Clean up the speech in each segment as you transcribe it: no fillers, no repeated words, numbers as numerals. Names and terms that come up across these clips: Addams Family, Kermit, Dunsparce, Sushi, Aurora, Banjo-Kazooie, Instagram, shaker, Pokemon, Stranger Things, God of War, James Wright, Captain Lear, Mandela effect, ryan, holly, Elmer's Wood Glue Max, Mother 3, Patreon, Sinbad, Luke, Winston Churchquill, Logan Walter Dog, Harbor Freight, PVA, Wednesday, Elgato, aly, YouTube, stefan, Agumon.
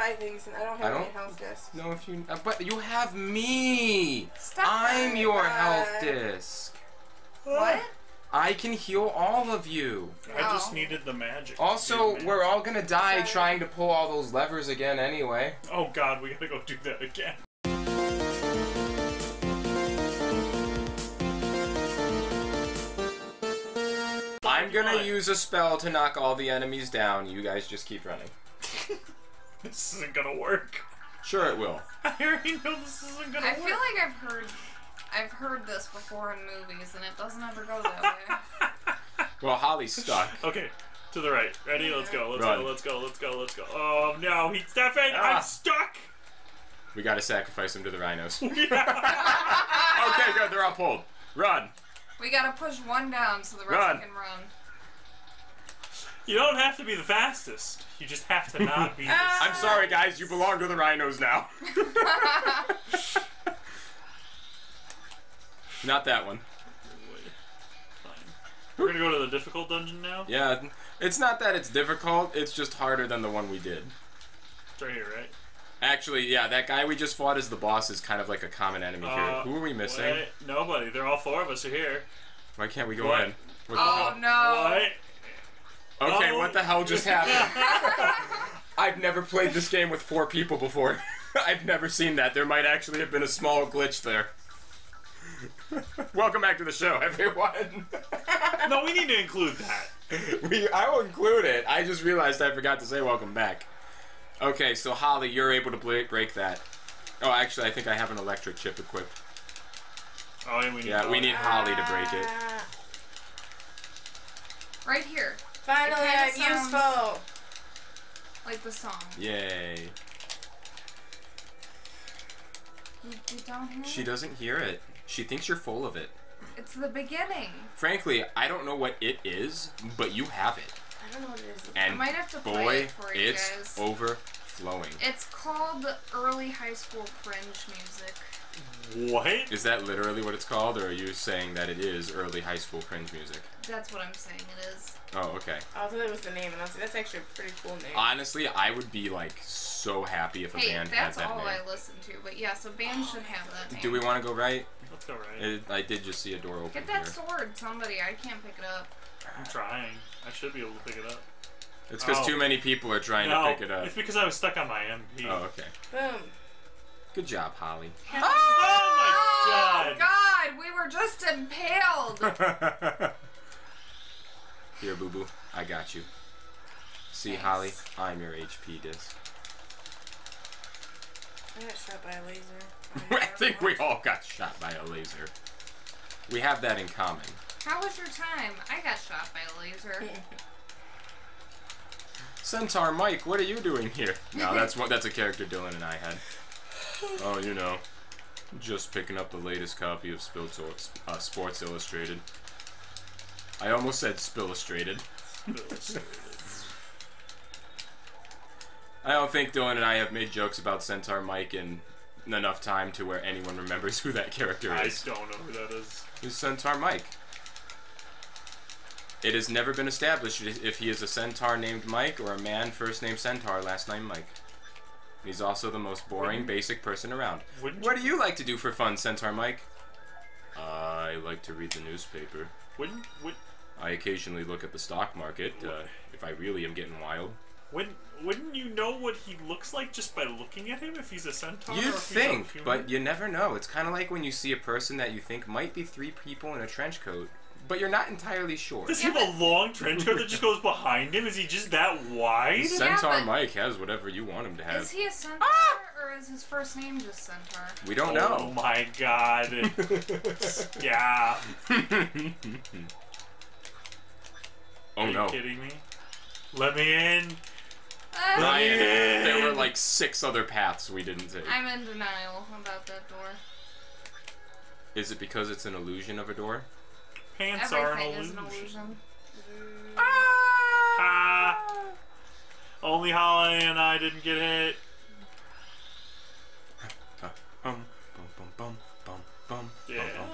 buy things, and I don't have any health discs. No, if you... but you have me! Stop I'm your health disc! What? I can heal all of you! No. I just needed the magic. Also, we're all gonna die trying to pull all those levers again anyway. Oh god, we gotta go do that again. I'm gonna use a spell to knock all the enemies down. You guys just keep running. This isn't gonna work. Sure it will. I already know this isn't gonna work. I feel like I've heard this before in movies, and it doesn't ever go that way. Well, Holly's stuck. Okay, to the right. Ready? Let's go. Let's go. Let's go. Let's go. Let's go. Oh no, he's Stefan. I'm stuck. We gotta sacrifice him to the rhinos. Okay, good. They're all pulled. Run. We gotta push one down so the rest can run. You don't have to be the fastest. You just have to not be the fastest. I'm sorry, guys. You belong to the rhinos now. Not that one. Fine. We're gonna go to the difficult dungeon now? Yeah. It's not that it's difficult. It's just harder than the one we did. It's right here, right? Actually, yeah, that guy we just fought as the boss is kind of like a common enemy here. Who are we missing? Wait, nobody. They're all four of us are here. Why can't we go in? What the hell? What? Okay, what the hell just happened? I've never played this game with four people before. I've never seen that. There might actually have been a small glitch there. Welcome back to the show, everyone. No, we need to include that. I will include it. I just realized I forgot to say welcome back. Okay, so Holly, you're able to break that. Oh, actually, I think I have an electric chip equipped. Oh, and we need we need Holly to break it. Right here. Finally, I'm useful. Like the song. Yay. You don't hear it? She doesn't hear it. She thinks you're full of it. It's the beginning. Frankly, I don't know what it is, but you have it. I don't know what it is. And I might have to play it for you guys. It's overflowing. It's called early high school cringe music. What? Is that literally what it's called, or are you saying that it is early high school cringe music? That's what I'm saying it is. Oh, okay. I thought it was the name, and I was like, that's actually a pretty cool name. Honestly, I would be, like, so happy if a band had that name. Hey, that's all I listen to, but yeah, so bands should have that name. Do we want to go right? Let's go right. I did just see a door open. Get that sword, somebody. I can't pick it up. I'm trying. I should be able to pick it up. It's because too many people are trying to pick it up. It's because I was stuck on my MP. Oh, okay. Boom. Good job, Holly. Oh, oh my god! Oh, God! We were just impaled! Here, boo-boo. I got you. See, thanks. Holly, I'm your HP disc. I got shot by a laser. I think we all got shot by a laser. We have that in common. How was your time? I got shot by a laser. Centaur Mike, what are you doing here? No, that's a character Dylan and I had. Oh, you know, just picking up the latest copy of Sports Illustrated. I almost said Spillustrated. I don't think Dylan and I have made jokes about Centaur Mike in enough time to where anyone remembers who that character is. I don't know who that is. Who's Centaur Mike? It has never been established if he is a centaur named Mike or a man first named Centaur, last name Mike. He's also the most boring, basic person around. What do you like to do for fun, Centaur Mike? I like to read the newspaper. I occasionally look at the stock market, if I really am getting wild. Wouldn't you know what he looks like just by looking at him if he's a centaur? You'd think, but you never know. It's kind of like when you see a person that you think might be three people in a trench coat, but you're not entirely sure. Does he have a long trench coat that just goes behind him? Is he just that wide? Centaur Mike has whatever you want him to have. Is he a centaur, or is his first name just Centaur? We don't know. Oh my god. Yeah. Oh no. Are you kidding me? Let me in. Let me in. There were like 6 other paths we didn't take. I'm in denial about that door. Is it because it's an illusion of a door? Pants are an illusion. Only Holly and I didn't get hit. No, not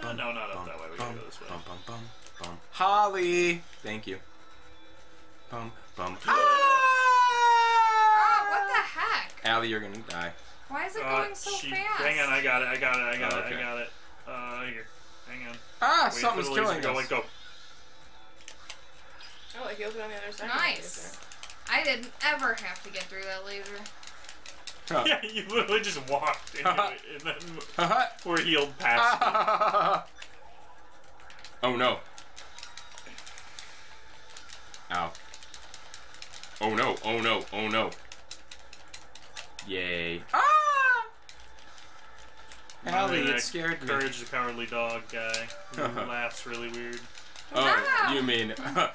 up that way. We gotta go this way. Holly! Thank you. What the heck? now that you're gonna die. Why is it going so fast? Hang on, I got it. Here. Hang on. Ah, wait, something's killing us. Go. Oh, it goes on the other side. Nice. I didn't ever have to get through that laser. Huh. Yeah, you literally just walked into it and then were healed past it. Oh no. Ow. Oh no, oh no, oh no. Yay. Ah! Allie, it scared me. Courage the Cowardly Dog guy. Who laughs really weird. Oh, wow. You mean... Stefan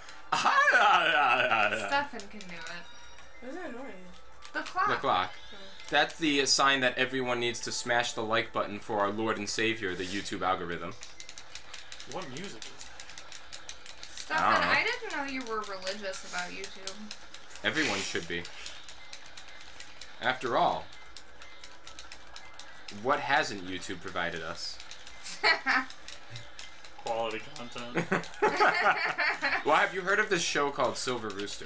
can do it. What is that annoying? The clock. The clock. That's the sign that everyone needs to smash the like button for our Lord and Savior, the YouTube algorithm. What music is that? Stefan, I didn't know you were religious about YouTube. Everyone should be. After all, what hasn't YouTube provided us? Quality content. Well, have you heard of this show called Silver Rooster?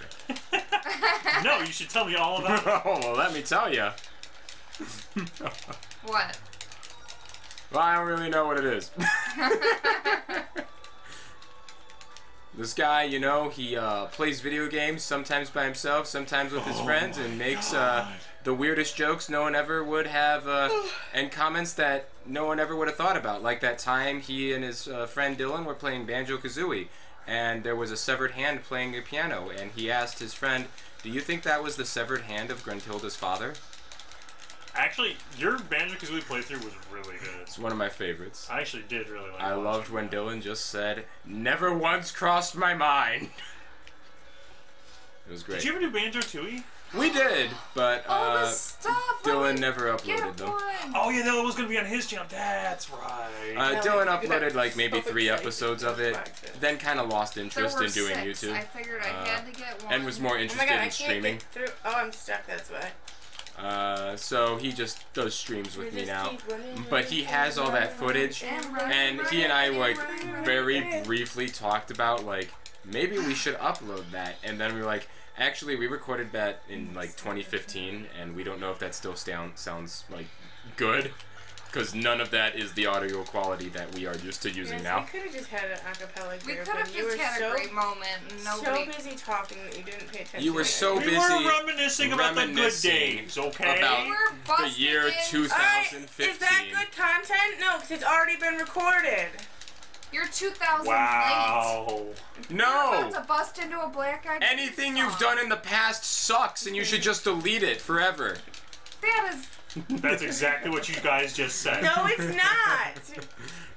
No, you should tell me all about it. Oh, well, let me tell you. What? Well, I don't really know what it is. This guy, you know, he plays video games, sometimes by himself, sometimes with his friends, and makes the weirdest jokes no one ever would have, and comments that no one ever would have thought about. Like that time he and his friend Dylan were playing Banjo-Kazooie, and there was a severed hand playing the piano, and he asked his friend, "Do you think that was the severed hand of Gruntilda's father?" Actually, your Banjo-Kazooie playthrough was really good. It's one of my favorites. I actually did really like it. I loved when Dylan just said, "Never once crossed my mind." It was great. Did you ever do Banjo-Tooie? We did, but Dylan never uploaded them. Oh yeah, that was going to be on his channel. That's right. Dylan uploaded like maybe 3 episodes of it, then kind of lost interest in doing YouTube. I figured I had to get one. And was more interested in streaming. Oh, I'm stuck this way. So he just does streams with me now, but he has all that footage, and he and I like very briefly talked about like maybe we should upload that, and then we were like, actually we recorded that in like 2015, and we don't know if that still sounds like good, because none of that is the audio quality that we are used to using now. We could have just had an acapella group. We could have just had a great moment. Nobody... So busy talking that you didn't pay attention. You were so busy. We were reminiscing about the good days, okay? About the year 2015. Is that good content? No, because it's already been recorded. You're 2000 wow. late. No. You're about to bust into a black eye. Anything you've done in the past sucks, and you should just delete it forever. That is... That's exactly what you guys just said. No, it's not.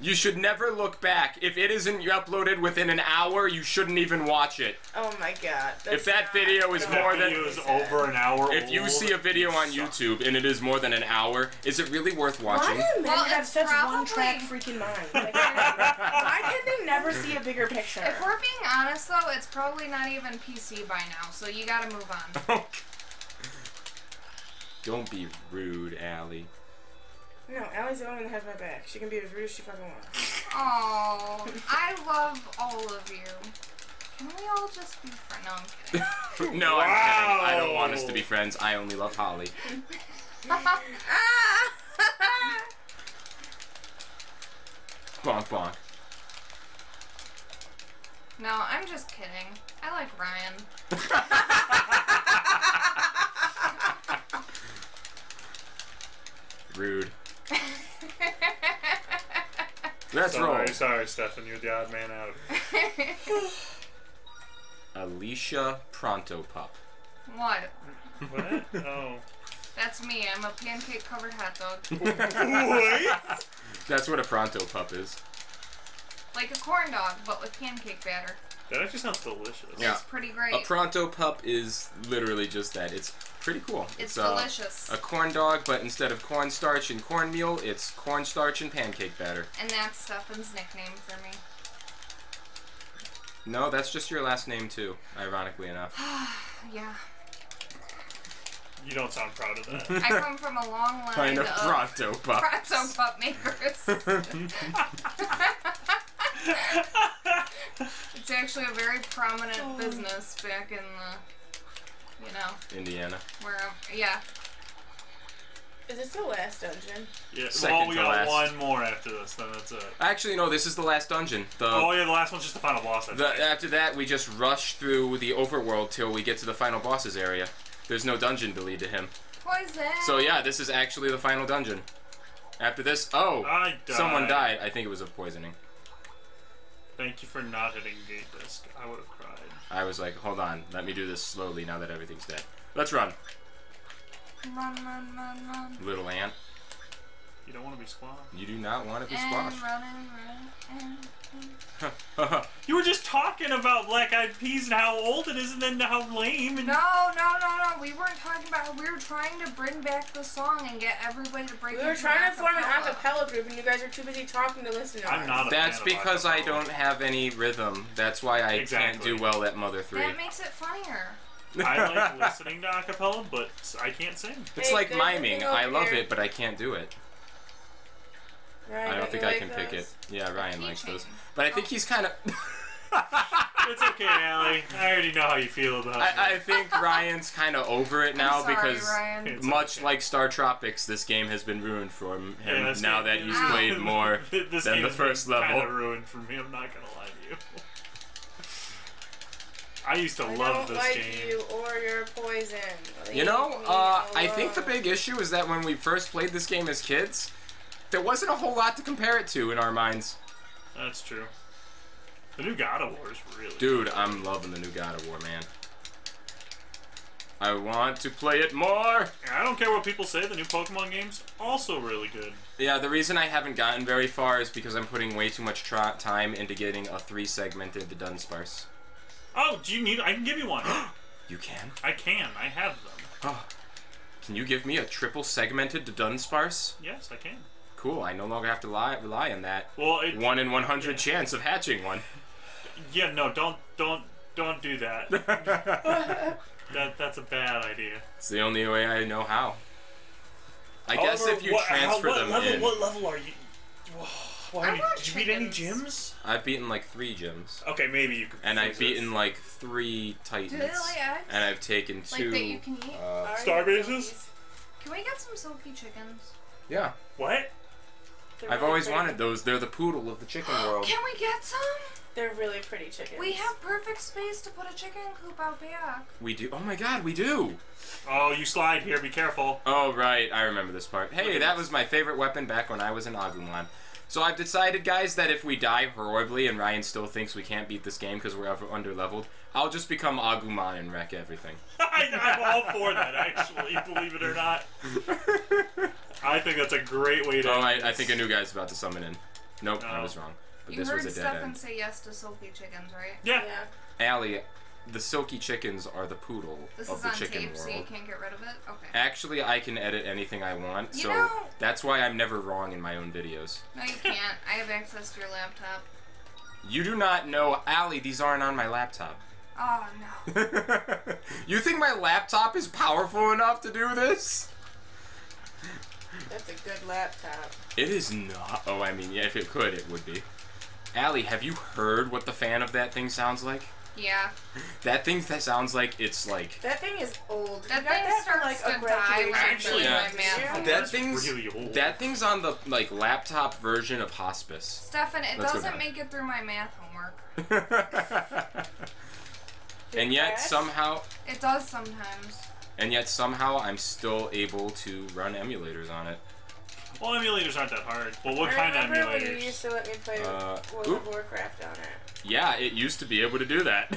You should never look back. If it isn't uploaded within an hour, you shouldn't even watch it. Oh my god. If that video is more than over an hour, if you see a video on YouTube and it is more than an hour, is it really worth watching? Why do men have such one-track freaking minds? Like, why can they never see a bigger picture? If we're being honest, though, it's probably not even PC by now, so you gotta move on. Okay. Don't be rude, Allie. No, Allie's the only one that has my back. She can be as rude as she fucking wants. Oh, I love all of you. Can we all just be friends? No, I'm kidding. No, wow. I'm kidding. I don't want us to be friends. I only love Holly. Bonk, bonk. No, I'm just kidding. I like Ryan. Rude. Let's roll. Sorry, Stefan, you're the odd man out. Alicia Pronto Pup. What? What? Oh. That's me. I'm a pancake-covered hot dog. What? That's what a Pronto Pup is. Like a corn dog, but with pancake batter. That actually sounds delicious. Yeah. It's pretty great. A Pronto Pup is literally just that. It's pretty cool. It's delicious. A corn dog, but instead of cornstarch and cornmeal, it's cornstarch and pancake batter. And that's Stefan's nickname for me. No, that's just your last name too, ironically enough. Yeah. You don't sound proud of that. I come from a long line kind of Pronto Pups. Pronto Pup makers. It's actually a very prominent business back in the, you know, Indiana. Where, yeah. Is this the last dungeon? Yeah. Second well, we got last. One more after this, then that's it. Actually, no, this is the last dungeon. Oh, yeah, the last one's just the final boss. After that, we just rush through the overworld till we get to the final boss's area. There's no dungeon to lead to him. Poison! So, yeah, this is actually the final dungeon. After this, oh, someone died. I think it was of poisoning. Thank you for not hitting gate risk. I would have cried. I was like, hold on, let me do this slowly now that everything's dead. Let's run. Run, run, run, run. Little ant. You don't want to be squashed. You do not want to be squashed. Run. You were just talking about Black Eyed Peas and how old it is and then how lame. And no. We weren't talking about it. We were trying to bring back the song and get everybody to break it. We were trying to form an acapella group and you guys are too busy talking to listen to us. I'm not a fan of acapella. That's because I don't have any rhythm. That's why I can't do well at Mother 3. That makes it funnier. I like listening to acapella, but I can't sing. It's like miming. I love it, but I can't do it. Ryan, I don't think I can pick it. Yeah, Ryan likes those. But I think he's kind of... It's okay, Allie. I already know how you feel about it. I think Ryan's kind of over it now because much like Star Tropics, this game has been ruined for him now that he's played more than the first level. This game kind of ruined for me, I'm not going to lie to you. I used to love this game. I don't like you or your poison. You know, I think the big issue is that when we first played this game as kids, there wasn't a whole lot to compare it to in our minds. That's true. The new God of War is really good. I'm loving the new God of War, man. I want to play it more! I don't care what people say, the new Pokemon game's also really good. Yeah, the reason I haven't gotten very far is because I'm putting way too much time into getting a 3-segmented Dunsparce. Oh, do you need... I can give you one. You can? I can. I have them. Oh. Can you give me a triple-segmented Dunsparce? Yes, I can. Cool, I no longer have to rely on that. Well, 1 in 100 chance of hatching one. Yeah, no, don't do that. That's a bad idea. It's the only way I know how. I guess if you transfer them in. What level are you? Did you beat any gyms? I've beaten like 3 gyms. Okay, maybe you could. And I've beaten like 3 titans. Do they like eggs? And I've taken 2. Like that you can eat. Stargazes. Can we get some silky chickens? Yeah. What? I've always wanted those. They're the poodle of the chicken world. Can we get some? They're really pretty chickens. We have perfect space to put a chicken coop out back. We do. Oh my god, we do. Oh, you slide here. Be careful. Oh, right. I remember this part. Hey, that was my favorite weapon back when I was in Agumon. So I've decided, guys, that if we die horribly and Ryan still thinks we can't beat this game because we're under-leveled, I'll just become Agumon and wreck everything. I'm all for that, actually, believe it or not. I think that's a great way to... Oh, I think a new guy's about to summon in. Nope, I was wrong. But this was a dead end. You heard Stefan say yes to silky chickens, right? Yeah. Allie, the silky chickens are the poodle of the chicken world. This is on tape, so you can't get rid of it? Okay. Actually, I can edit anything I want, so that's why I'm never wrong in my own videos. No, you can't. I have access to your laptop. You do not know. Allie, these aren't on my laptop. Oh, no. You think my laptop is powerful enough to do this? That's a good laptop. It is not. Oh, I mean, yeah, if it could, it would be. Allie, have you heard what the fan of that thing sounds like? Yeah. That thing that sounds like it's like... That thing is old. That thing starts to die. Actually, yeah. That thing's on the laptop version of hospice. Stefan, it doesn't make it through my math homework. And yet somehow... It does sometimes. And yet somehow I'm still able to run emulators on it. Well, emulators aren't that hard. Well, what kind of emulators? You used to let me play World of Warcraft on it. Yeah, it used to be able to do that.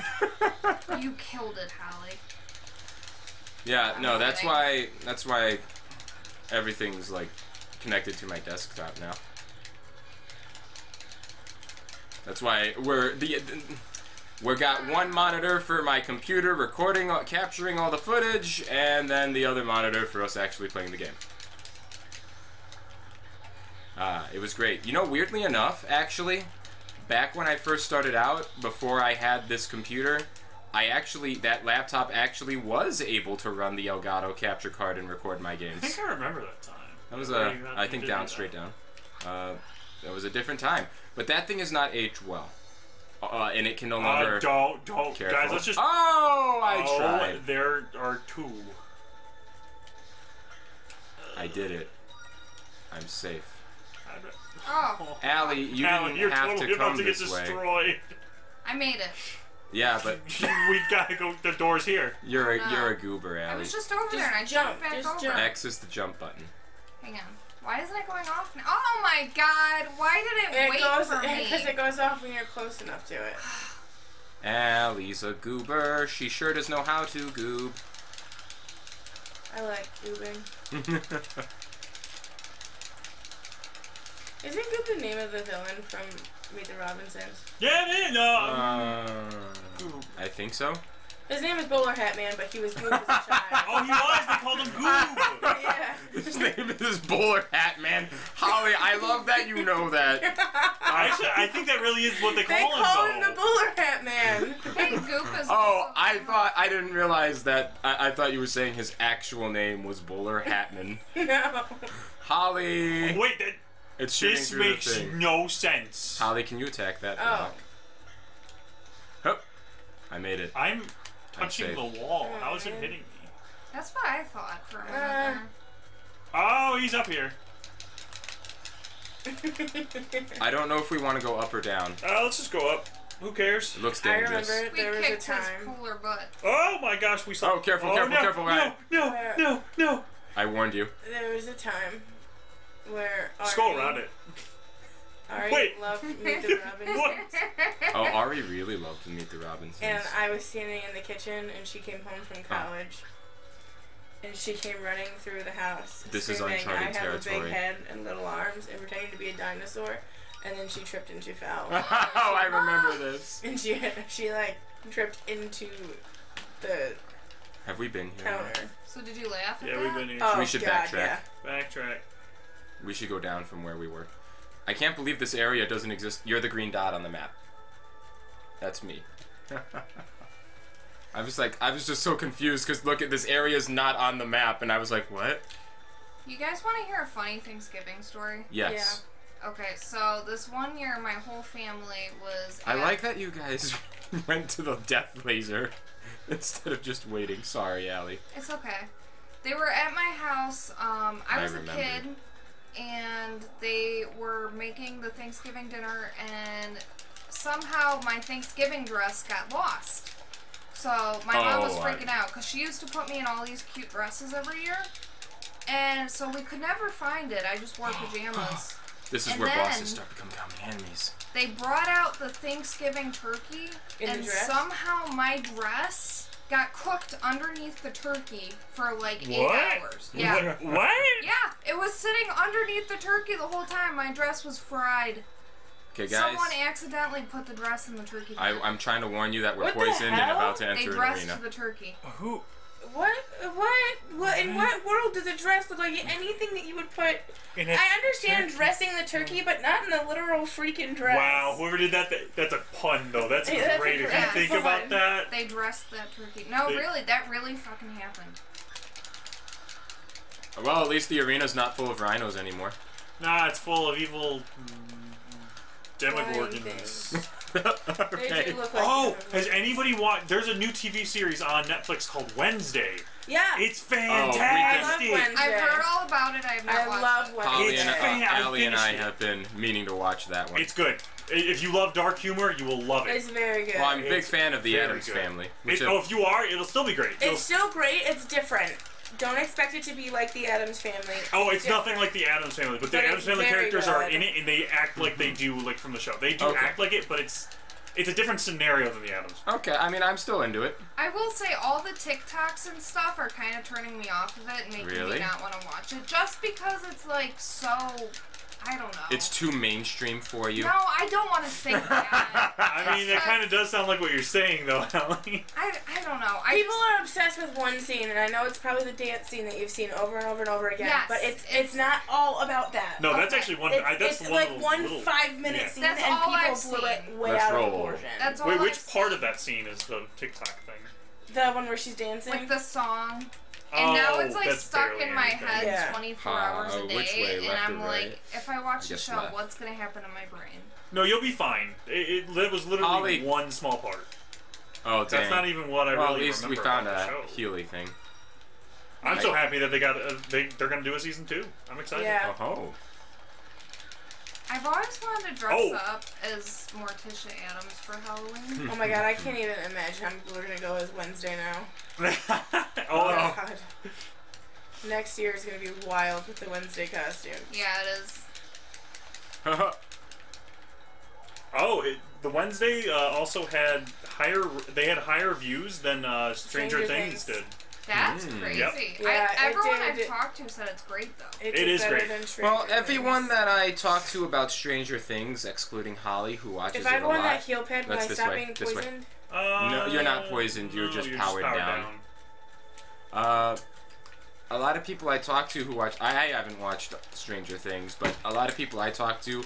You killed it, Holly. Yeah, no, that's why everything's connected to my desktop now. That's why we got one monitor for my computer recording, capturing all the footage, and then the other monitor for us actually playing the game. It was great. You know, weirdly enough, actually, back when I first started out, before I had this computer, that laptop actually was able to run the Elgato capture card and record my games. I think I remember that time. That was I think straight down. That was a different time. But that thing has not aged well. And it can no longer... Don't. Careful. Guys, let's just... Oh, I tried. There are two. I did it. I'm safe. Oh. Allie, you Alan, didn't have totally to come to this way. Destroyed. I made it. Yeah, but we gotta go. The door's here. You're you're a goober, Allie. I was just over there and I jumped back over. Jump. X is the jump button. Hang on. Why isn't it going off now? Oh my God! Why did it wait for me? Because it goes off when you're close enough to it. Allie's a goober. She sure does know how to goob. I like goobing. Isn't Goop the name of the villain from Meet the Robinsons? Yeah, it is! I think so. His name is Bowler Hatman, but he was Goop as a child. Oh, he was! They called him Goop! Yeah. His name is Bowler Hatman. Holly, I love that you know that. Actually, I think that really is what they call him, They call him the Bowler Hatman. Hey, Goop is Oh, I thought... I didn't realize that... I thought you were saying his actual name was Bowler Hatman. No. Holly! Oh, wait, that... It's this makes no sense. Holly, can you attack that block? Oh. I made it. I'm touching the wall. How is it hitting me? That's what I thought for a minute there. Oh, he's up here. I don't know if we want to go up or down. Let's just go up. Who cares? It looks dangerous. I remember there was a time. Cooler butt. Oh my gosh, we saw. Oh, careful, careful, careful. No. I warned you. There was a time. Where Ari, scroll around it. Ari loved Meet the Robinsons. Oh, Ari really loved Meet the Robinsons. And I was standing in the kitchen, and she came home from college, and she came running through the house. This is uncharted territory. I have a big head and little arms, and pretending to be a dinosaur, and then she tripped and she fell. Oh, I remember this. And she like tripped into the. Have we been here? Counter. So did you laugh? Yeah, we've been here. Oh, we should backtrack. Yeah. Backtrack. We should go down from where we were. I can't believe this area doesn't exist. You're the green dot on the map. That's me. I was just so confused because look at this area's not on the map, and I was like, what? You guys want to hear a funny Thanksgiving story? Yes. Yeah. Okay, so this one year my whole family was. I like that you guys went to the death laser instead of just waiting. Sorry, Allie. It's okay. They were at my house. I was a kid. And they were making the Thanksgiving dinner, and somehow my Thanksgiving dress got lost. So my mom was freaking out because she used to put me in all these cute dresses every year, and so we could never find it. I just wore pajamas. This is where bosses start becoming common enemies. They brought out the Thanksgiving turkey, and somehow my dress got cooked underneath the turkey for like 8 hours. Yeah. What? Yeah, it was sitting underneath the turkey the whole time. My dress was fried. Okay, guys. Someone accidentally put the dress in the turkey. I'm trying to warn you that we're poisoned and about to enter an arena. They dressed the turkey. Who? What? In what world does a dress look like anything that you would put? I understand dressing the turkey, but not in a literal freaking dress. Wow, whoever did that, that's a pun, though. That's great if you think about that. They dressed that turkey. No, really, that really fucking happened. Well, at least the arena's not full of rhinos anymore. Nah, it's full of evil Demogorgons. Okay. Like has anybody watched? There's a new TV series on Netflix called Wednesday. Yeah, it's fantastic. I love Wednesday. I've heard all about it. I've never watched it. Holly and I have been meaning to watch that one. It's good. If you love dark humor, you will love it. It's very good. Well, I'm a big fan of the Addams Family. If you are, it'll still be great. It's still great. It's different. Don't expect it to be like the Addams Family. Oh, it's nothing like the Addams Family, but the Addams Family characters are in it, and they act like they do, like from the show. They do act like it, but it's a different scenario than the Addams. Okay, I mean, I'm still into it. I will say all the TikToks and stuff are kind of turning me off of it and making me not want to watch it, just because it's like so. I don't know. It's too mainstream for you. No, I don't want to think that. I mean, that kind of does sound like what you're saying, though, Ellie. I don't know. People are obsessed with one scene, and I know it's probably the dance scene that you've seen over and over and over again. Yes, but it's not all about that. No, that's actually one. That's like one 5-minute scene, and people blew it way out of proportion. That's all I've seen. Wait, which part of that scene is the TikTok thing? The one where she's dancing? Like the song. And now it's like stuck in my head 24 hours a day, and I'm like, if I watch the show, what's going to happen to my brain? No, you'll be fine. It was literally one small part. Oh, dang. That's not even what I really remember. Well, at least we found a Healy thing. I'm so happy that they got. They're going to do a season 2. I'm excited. Yeah. Oh. I've always wanted to dress up as Morticia Addams for Halloween. Oh my god, I can't even imagine. We're going to go as Wednesday now. Oh god. Next year is going to be wild with the Wednesday costume. Yeah, it is. The Wednesday also had higher. They had higher views than Stranger Things did. That's crazy. Yep. Yeah, everyone I've talked to said it's great, though. It is great. Well, everyone that I talked to about Stranger Things, excluding Holly, who watches it a lot. If I wore that heel pad, would I stop being poisoned? No, you're not poisoned. You're just powered down. A lot of people I talked to who watch... I haven't watched Stranger Things, but a lot of people I talked to,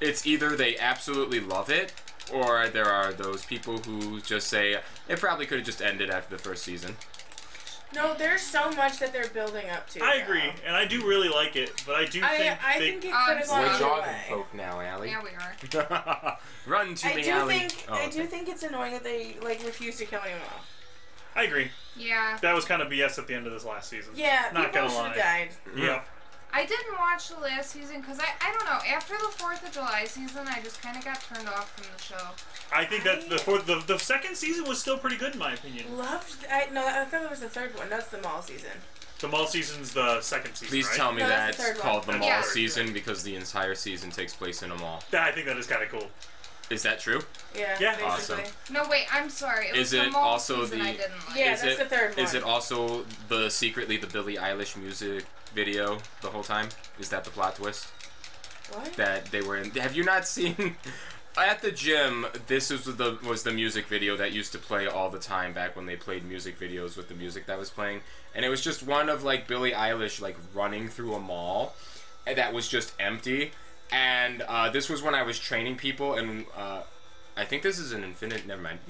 it's either they absolutely love it, or there are those people who just say, it probably could have just ended after the first season. No, there's so much that they're building up to. I agree, and I do really like it, but I do think it could have gone away. We're jogging folk now, Allie. Yeah, we are. Run to me, Allie. I do think it's annoying that they refuse to kill anyone off. I agree. Yeah. That was kind of BS at the end of this last season. Yeah, not gonna lie. People should have died. Yeah. I didn't watch the last season because I don't know, after the 4th of July season, I just kind of got turned off from the show. I think that the second season was still pretty good in my opinion. I thought it was the 3rd one. That's the mall season. The mall season's the 2nd season. Please tell me that's called the mall season because the entire season takes place in a mall. I think that is kind of cool. Is that true? Yeah. Yeah. Awesome. No, wait. I'm sorry. It was the mall season I didn't like. Yeah, that's the 3rd one. Is it also secretly the Billie Eilish music video the whole time? Is that the plot twist? What? That they were in? Have you not seen? At the gym, this was the music video that used to play all the time back when they played music videos with the music that was playing, and it was just one of Billie Eilish running through a mall that was just empty. And this was when I was training people, and I think this is an infinite. Never mind.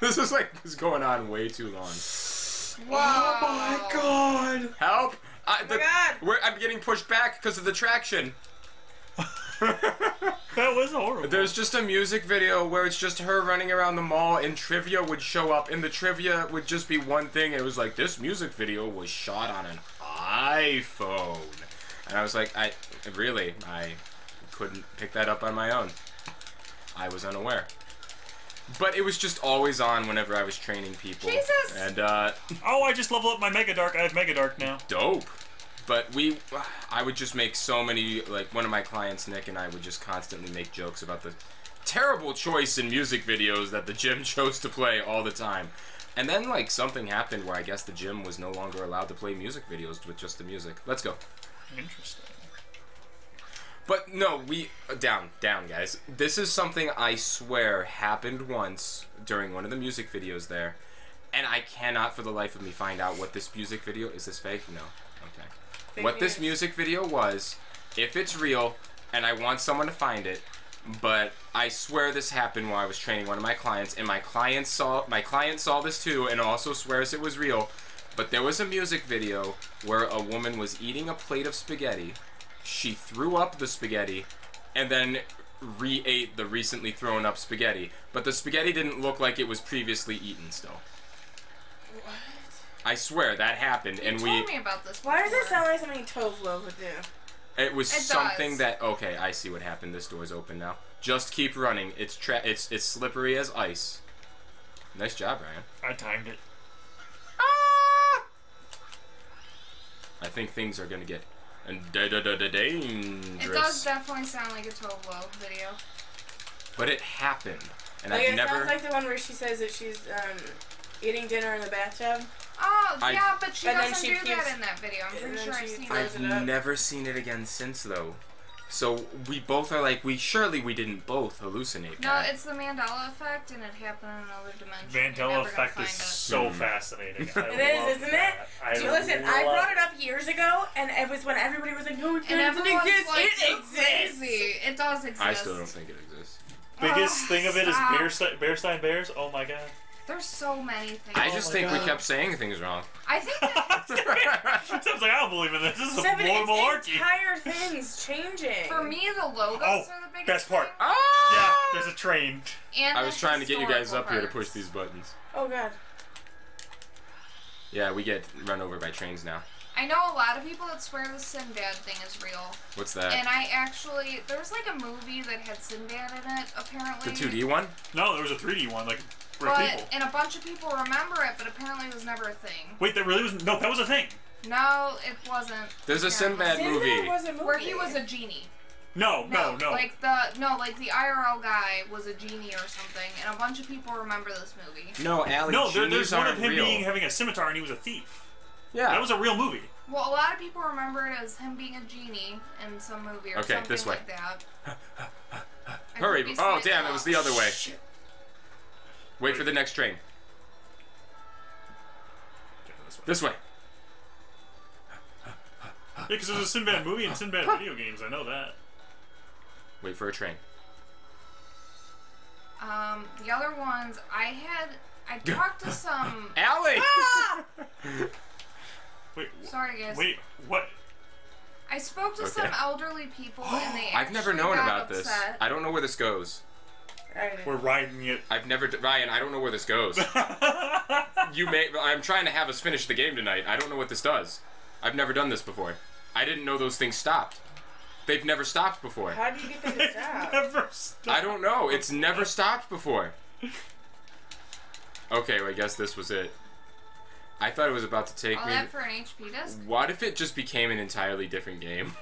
This is it's going on way too long. Wow. Oh my god! Help! I'm getting pushed back because of the traction. That was horrible. There's just a music video where it's just her running around the mall, and trivia would show up, and the trivia would just be one thing. And it was this music video was shot on an iPhone, and I was like, I couldn't pick that up on my own. I was unaware. But it was just always on whenever I was training people. Jesus! And, oh, I just leveled up my Megadark. I have Megadark now. Dope. But I would just make so many, one of my clients, Nick, and I would just constantly make jokes about the terrible choice in music videos that the gym chose to play all the time. And then, something happened where I guess the gym was no longer allowed to play music videos with just the music. Let's go. Interesting. But no, down, guys. This is something I swear happened once during one of the music videos there, and I cannot for the life of me find out what this music video is. This fake? No. Okay. What this music video was, if it's real, and I want someone to find it, but I swear this happened while I was training one of my clients, and my client saw this too, and also swears it was real. But there was a music video where a woman was eating a plate of spaghetti. She threw up the spaghetti and then re-ate the recently thrown up spaghetti. But the spaghetti didn't look like it was previously eaten still. What? I swear, that happened. You told me about this before. Why does it sound like something Tovlo would do? It was something that... Okay, I see what happened. This door's open now. Just keep running. It's slippery as ice. Nice job, Ryan. I timed it. Ah! I think things are going to get... And dangerous. It does definitely sound like a Tovlo video. But it happened. And I've never... It sounds like the one where she says that she's eating dinner in the bathtub. Oh, yeah, but she doesn't do that in that video. I'm pretty sure I've seen it. I've never seen it again since, though. So we both are surely we didn't both hallucinate. No, it's the Mandela effect, and it happened in another dimension. Mandela effect is so fascinating. It is, isn't it? Listen, I brought it up years ago, and it was when everybody was like, "No, it doesn't exist." It exists. It does exist. I still don't think it exists. Biggest thing of it is Bearstein Bears. Oh my god. There's so many things. I just think we kept saying things wrong. I think that... Sounds like I don't believe in this. This is a malarkey. Entire thing's changing. For me, the logos are the biggest best part. Thing. Oh! Yeah, there's a train. And I was trying to get you guys up here to push these buttons. Oh, God. Yeah, we get run over by trains now. I know a lot of people that swear the Sinbad thing is real. What's that? And I actually, there was like a movie that had Sinbad in it, apparently. The 2D one? No, there was a 3D one, like real people. And a bunch of people remember it, but apparently it was never a thing. Wait, that really was, no, that was a thing. No, it wasn't. There's a Sinbad movie. Was a movie where he was a genie. No, no, no. Like the like the IRL guy was a genie or something, and a bunch of people remember this movie. No, Allie. No, there's one of him having a scimitar and he was a thief. Yeah, that was a real movie. Well, a lot of people remember it as him being a genie in some movie or something like that. Hurry! Oh damn! It was the other way. Shit. Wait for the next train. This way. Yeah, because there's a Sinbad movie and Sinbad video games. I know that. Wait for a train. The other ones I talked to some. Allie. Ah! Wait. Sorry, guys. Wait. What? I spoke to some elderly people and they. I've never known about this. I don't know where this goes. We're riding it. I've never, Ryan. I don't know where this goes. I'm trying to have us finish the game tonight. I don't know what this does. I've never done this before. I didn't know those things stopped. They've never stopped before. How do you get them to stop? Never stopped. I don't know. It's never stopped before. Okay, well, I guess this was it. I thought it was about to take me... All that for an HP disc? What if it just became an entirely different game?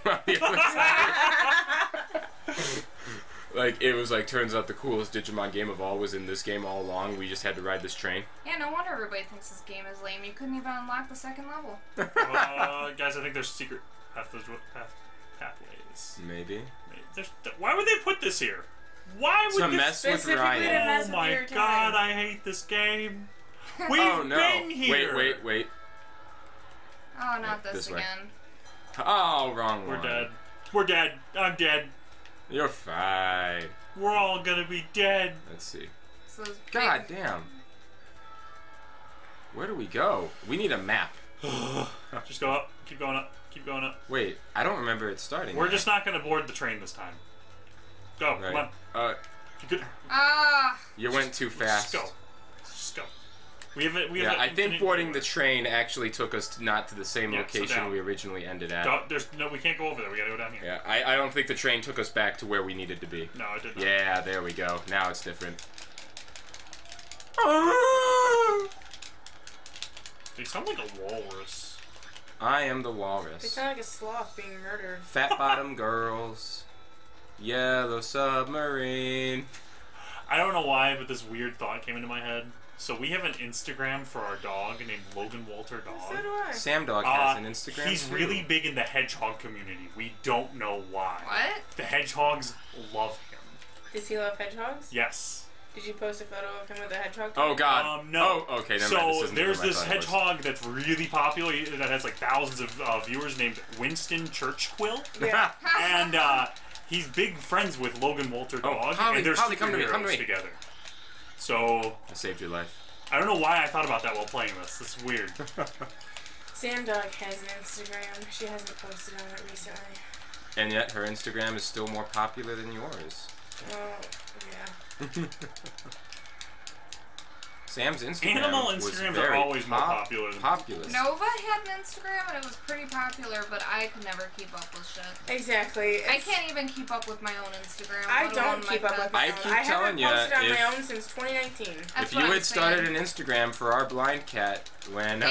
Like, it was like, turns out the coolest Digimon game of all was in this game all along. We just had to ride this train. Yeah, no wonder everybody thinks this game is lame. You couldn't even unlock the second level. Guys, I think there's secret pathways. Maybe. Why would they put this here? Why would they mess with Ryan? Oh my god, I hate this game. We've been here. Wait, wait, wait. Oh, not this again. Oh, wrong one. We're dead. We're dead. I'm dead. You're fine. We're all gonna be dead. Let's see. So god damn. Where do we go? We need a map. Just go up. Keep going up. Keep going up. Wait, I don't remember it starting. We're just not gonna board the train this time. Go. Right. Come on. You went too fast. Just go. Just go. We have I think boarding the train actually took us not to the same location we originally ended at. No, we can't go over there. We gotta go down here. Yeah, I don't think the train took us back to where we needed to be. No, it didn't. Yeah, there we go. Now it's different. They sound like a walrus. I am the walrus. They sound like a sloth being murdered. Fat bottom girls. Yellow submarine. I don't know why, but this weird thought came into my head. So we have an Instagram for our dog named Logan Walter Dog. So do I. Sam Dog has an Instagram. He's really big in the hedgehog community. We don't know why. What? The hedgehogs love him. Does he love hedgehogs? Yes. Did you post a photo of him with a hedgehog? Oh god. No. Oh, okay. So there's this hedgehog that's really popular that has like thousands of viewers named Winston Churchquill. Yeah. And he's big friends with Logan Walter Dog. Oh, and they're superheroes together. So I saved your life. I don't know why I thought about that while playing this. It's weird. Sam Dog has an Instagram. She hasn't posted on it recently. And yet her Instagram is still more popular than yours. Well, yeah. Sam's Instagram. Animal Instagrams are always more popular than populous. Nova had an Instagram and it was pretty popular, but I could never keep up with shit. Exactly. I can't even keep up with my own Instagram. I don't keep up with my own. I keep telling you. I haven't posted on my own since 2019. If you had started an Instagram for our blind cat when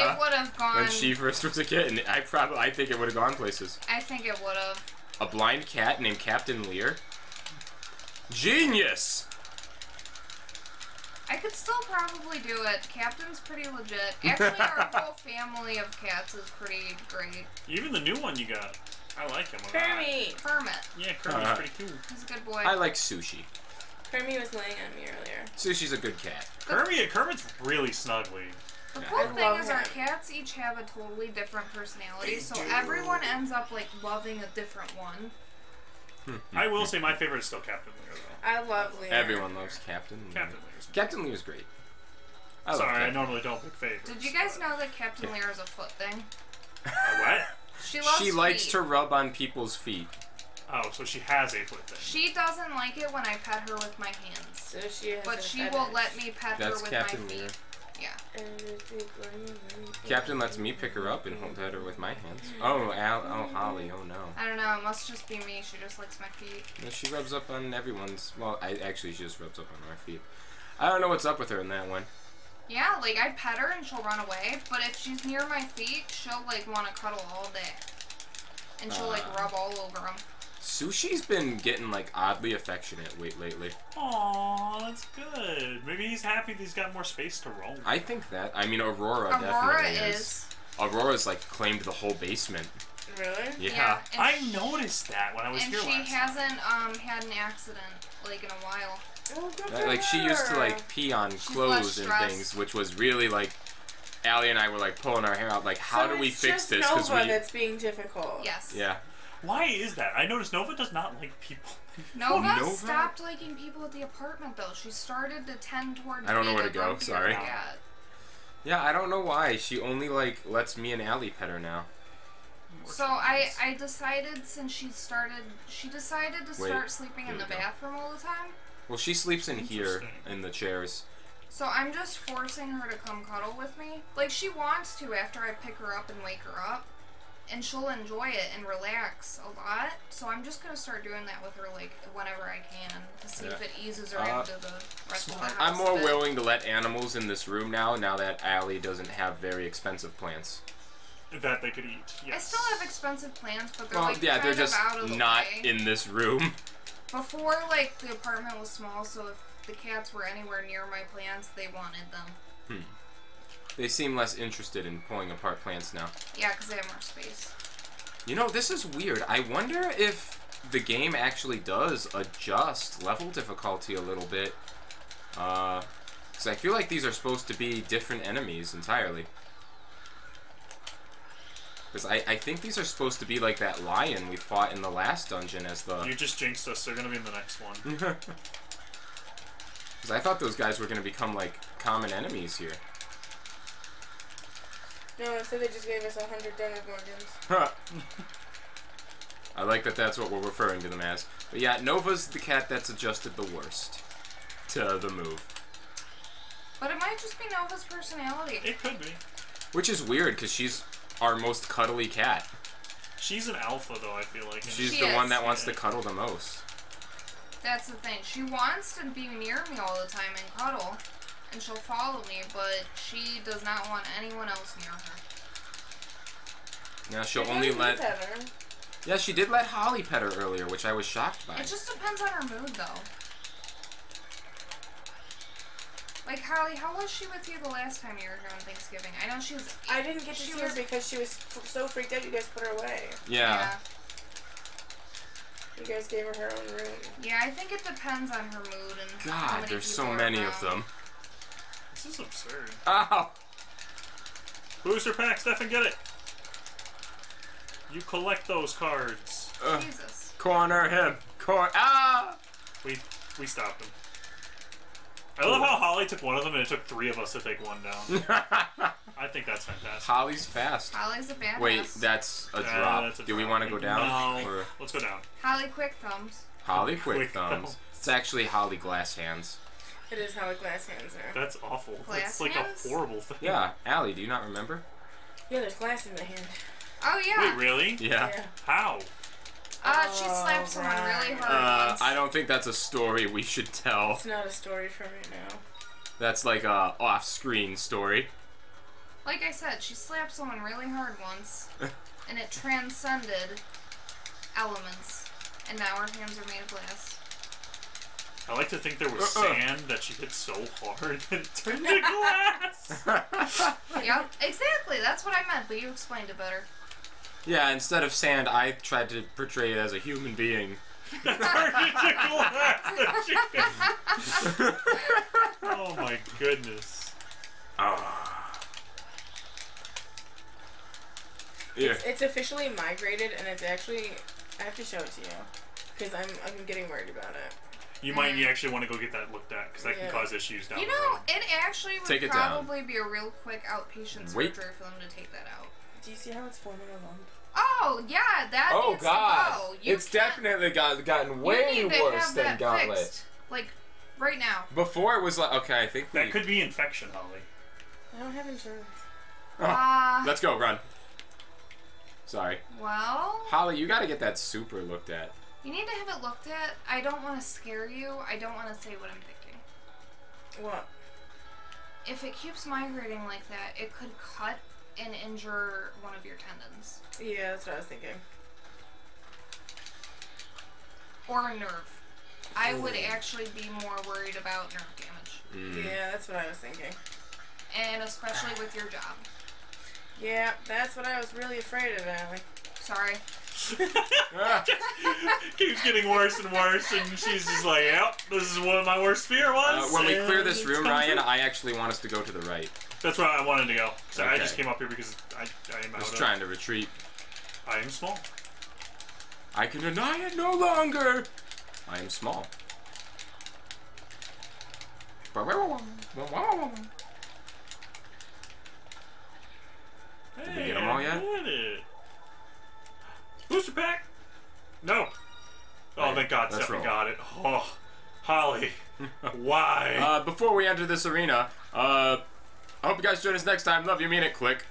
she first was a kitten, I think it would have gone places. I think it would have. A blind cat named Captain Lear. Genius. I could still probably do it. Captain's pretty legit. Actually, our whole family of cats is pretty great. Even the new one you got. I like him a lot. Kermit. Yeah, Kermit's pretty cool. He's a good boy. I like Sushi. Kermit was laying on me earlier. Sushi's a good cat. Kermit's really snuggly. The cool thing is our cats each have a totally different personality, so everyone ends up, like, loving a different one. I will say my favorite is still Captain Lear, though. I love Lear. Everyone loves Captain Lear. Captain Lear's great. Sorry, I normally don't pick favorites. Did you guys know that Captain Lear is a foot thing? What? She likes to rub on people's feet. Oh, so she has a foot thing. She doesn't like it when I pet her with my hands. So she has a fetish. But she will let me pet her with my feet. Yeah. Captain lets me pick her up and hold her with my hands. Oh, Holly, oh no. I don't know, it must just be me. She just likes my feet. No, she rubs up on everyone's. Well, she just rubs up on my feet. I don't know what's up with her in that one. Yeah, like, I pet her and she'll run away, but if she's near my feet, she'll, like, want to cuddle all day. And she'll, like, rub all over them. Sushi's been getting, like, oddly affectionate lately. Aww, that's good. Maybe he's happy that he's got more space to roam. I think that. I mean, Aurora definitely is. Aurora's, like, claimed the whole basement. Really? Yeah. I noticed that when I was here last time. She hasn't had an accident, like, in a while. Like, she used to, like, pee on clothes and things, which was really, like, Allie and I were, like, pulling our hair out, like, how do we fix this? Because Nova that's being difficult. Yes. Yeah. Why is that? I noticed Nova does not like people. Nova stopped liking people at the apartment, though. She started to tend toward I don't know where to go, sorry. Yeah, I don't know why. She only, like, lets me and Allie pet her now. So I decided since she decided to start sleeping in the bathroom all the time. Well, she sleeps in here, in the chairs. So I'm just forcing her to come cuddle with me. Like, she wants to after I pick her up and wake her up. And she'll enjoy it and relax a lot. So I'm just going to start doing that with her, like, whenever I can. To see if it eases her into the rest of the house. I'm more willing to let animals in this room now that Allie doesn't have very expensive plants. That they could eat, yes. I still have expensive plants, but they're, well, like, yeah, they're just not in this room. Before, like, the apartment was small, so if the cats were anywhere near my plants, they wanted them. Hmm. They seem less interested in pulling apart plants now. Yeah, because they have more space. You know, this is weird. I wonder if the game actually does adjust level difficulty a little bit. Because I feel like these are supposed to be different enemies entirely. Because I think these are supposed to be like that lion we fought in the last dungeon as the... You just jinxed us. They're going to be in the next one. Because I thought those guys were going to become, like, common enemies here. No, instead they just gave us 100 Demogorgons. Huh. I like that that's what we're referring to them as. But yeah, Nova's the cat that's adjusted the worst to the move. But it might just be Nova's personality. It could be. Which is weird, because she's... our most cuddly cat. She's an alpha, though, I feel like. She's the one that wants to cuddle the most. That's the thing. She wants to be near me all the time and cuddle, and she'll follow me, but she does not want anyone else near her. Now, she'll only let... Pet her. Yeah, she did let Holly pet her earlier, which I was shocked by. It just depends on her mood, though. Like, Holly, how was she with you the last time you were here on Thanksgiving? I know she was... I didn't get to see her because she was so freaked out you guys put her away. Yeah. You guys gave her her own room. Yeah, I think it depends on her mood and how many there's so many of them. This is absurd. Ow! Booster pack, Stefan, get it! You collect those cards. Jesus. Corner him. Ah! We stopped him. I love how Holly took one of them and it took three of us to take one down. I think that's fantastic. Holly's fast. Holly's a badass. Wait, that's a drop. That's a Do we want to go down? No. Or? Let's go down. Holly quick thumbs. Holly quick thumbs. It's actually Holly glass hands. It is Holly glass hands. That's awful. Glass like hands? A horrible thing. Yeah. Allie, do you not remember? Yeah, there's glass in the hand. Oh, yeah. Wait, really? Yeah. How? She slapped someone really hard. I don't think that's a story we should tell. It's not a story from right now. That's like a off-screen story. Like I said, she slapped someone really hard once, and it transcended elements, and now her hands are made of glass. I like to think there was sand that she hit so hard that it turned to glass. Yep, exactly. That's what I meant, but you explained it better. Yeah, instead of sand, I tried to portray it as a human being. Oh my goodness. It's officially migrated, and it's actually... I have to show it to you, because I'm getting worried about it. You might actually want to go get that looked at, because that can cause issues down the road. You know, it actually would probably be a real quick outpatient surgery for them to take that out. Do you see how it's forming a lump? Oh, yeah, that needs to go. It's definitely gotten way worse than Gauntlet. Fixed, like, right now. Before it was like, okay, I think that could be infection, Holly. I don't have insurance. Oh, let's go, run. Sorry. Well? Holly, you gotta get that super looked at. You need to have it looked at. I don't want to scare you. I don't want to say what I'm thinking. What? If it keeps migrating like that, it could cut and injure one of your tendons. Yeah, that's what I was thinking. Or a nerve. I would actually be more worried about nerve damage. Mm. Yeah, that's what I was thinking. And especially with your job. Yeah, that's what I was really afraid of, Allie. Sorry. Keeps getting worse and worse, and she's just like, yep, this is what my worst fear was. When we clear this room, Ryan, I actually want us to go to the right. That's where I wanted to go. So okay. I just came up here because I am out. I was trying to retreat. I am small. I can deny it no longer. I am small. Hey, did we get them all yet? Booster pack? No. Oh, hey, thank God, Stephanie got it. Oh, Holly, why? Before we enter this arena, I hope you guys join us next time. Love you, mean it, click.